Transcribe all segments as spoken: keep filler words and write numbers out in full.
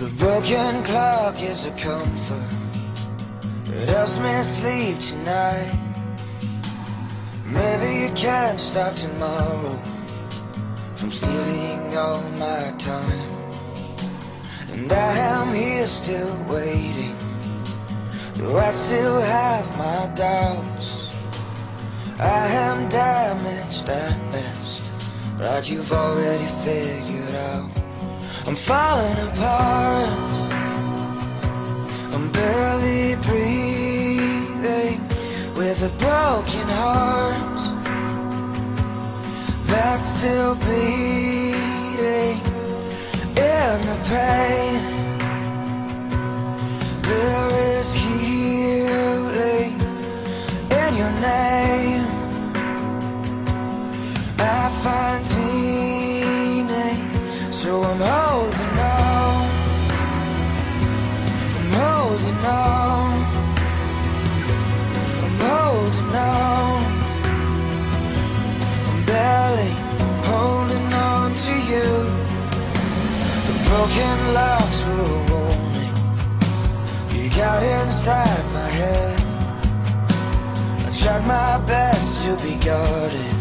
The broken clock is a comfort. It helps me sleep tonight. Maybe you can't stop tomorrow from stealing all my time. And I am here still waiting, though I still have my doubts. I am damaged at best, like you've already figured out. I'm falling apart, I'm barely breathing, with a broken heart that's still beating. In the pain there is healing. In your name I find meaning. So I'm holding on, I'm holding on, I'm holding on. I'm barely holding on to you. Broken locks were a warning you got inside my head. I tried my best to be guarded,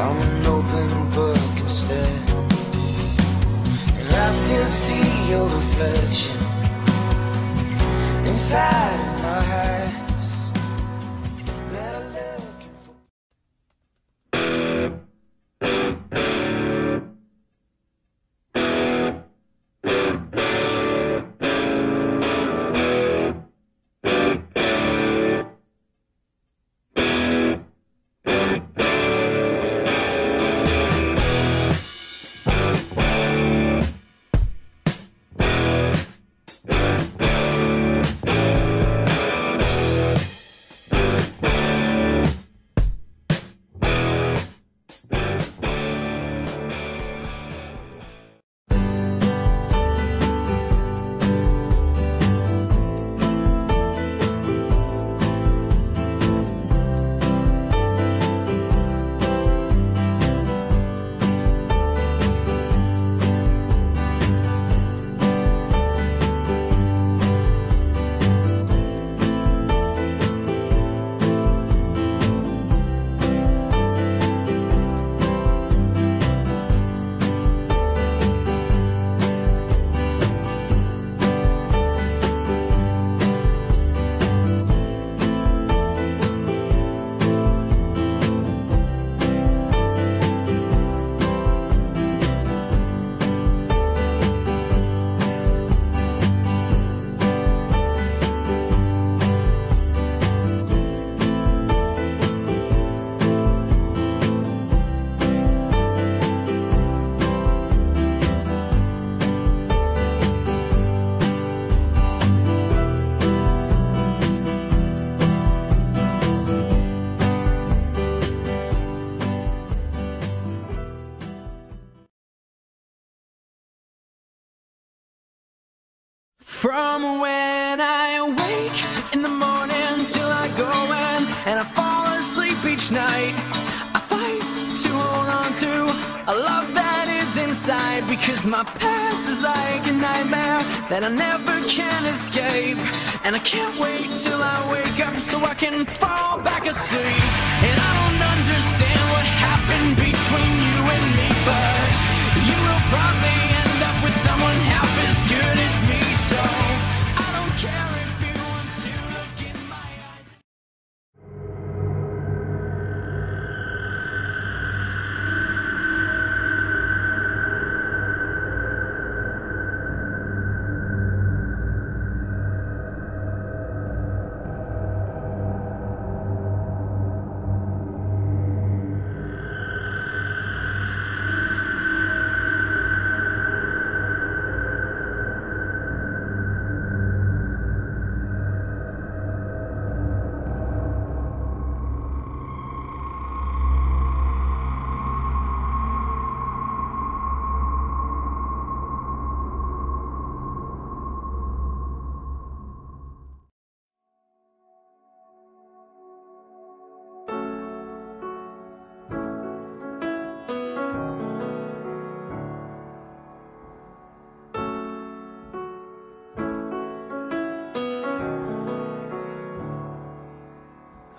I'm an open book instead. And I still see your reflection inside my eyes that are looking for. From when I wake in the morning till I go in and I fall asleep each night, I fight to hold on to a love that is inside, because my past is like a nightmare that I never can escape. And I can't wait till I wake up so I can fall back asleep. And I don't understand what happened between you and me, but you will probably end up with someone half as good as me. So I don't care if you want to look in my eyes.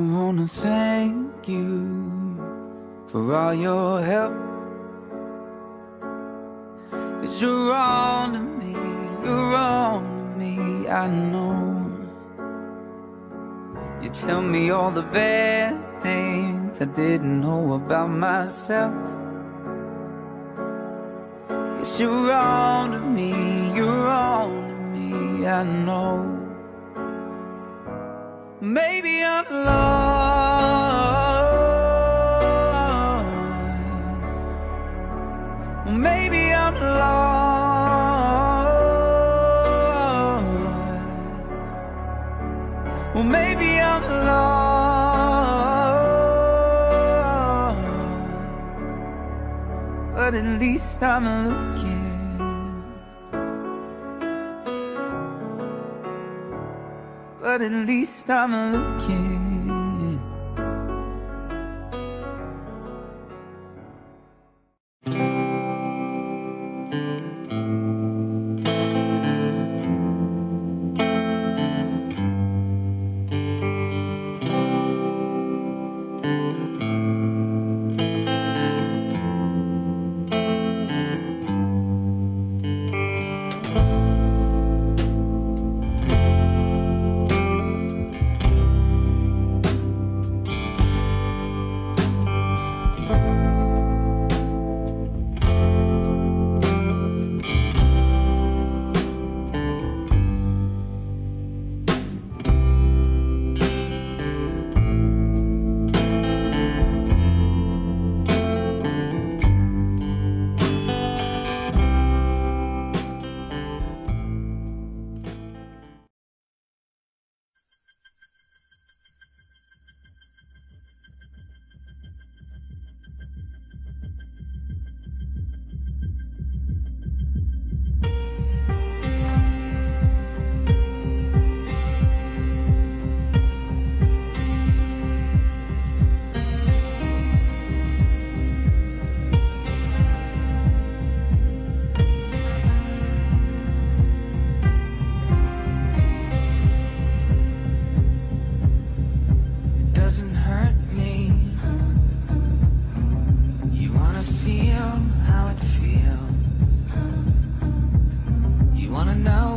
I wanna thank you for all your help, 'cause you're on to me, you're on to me, I know. You tell me all the bad things I didn't know about myself. 'Cause you're on to me, you're on to me, I know. Maybe I'm lost. Maybe I'm lost. Well, maybe I'm lost, but at least I'm looking. But at least I'm looking. Wanna know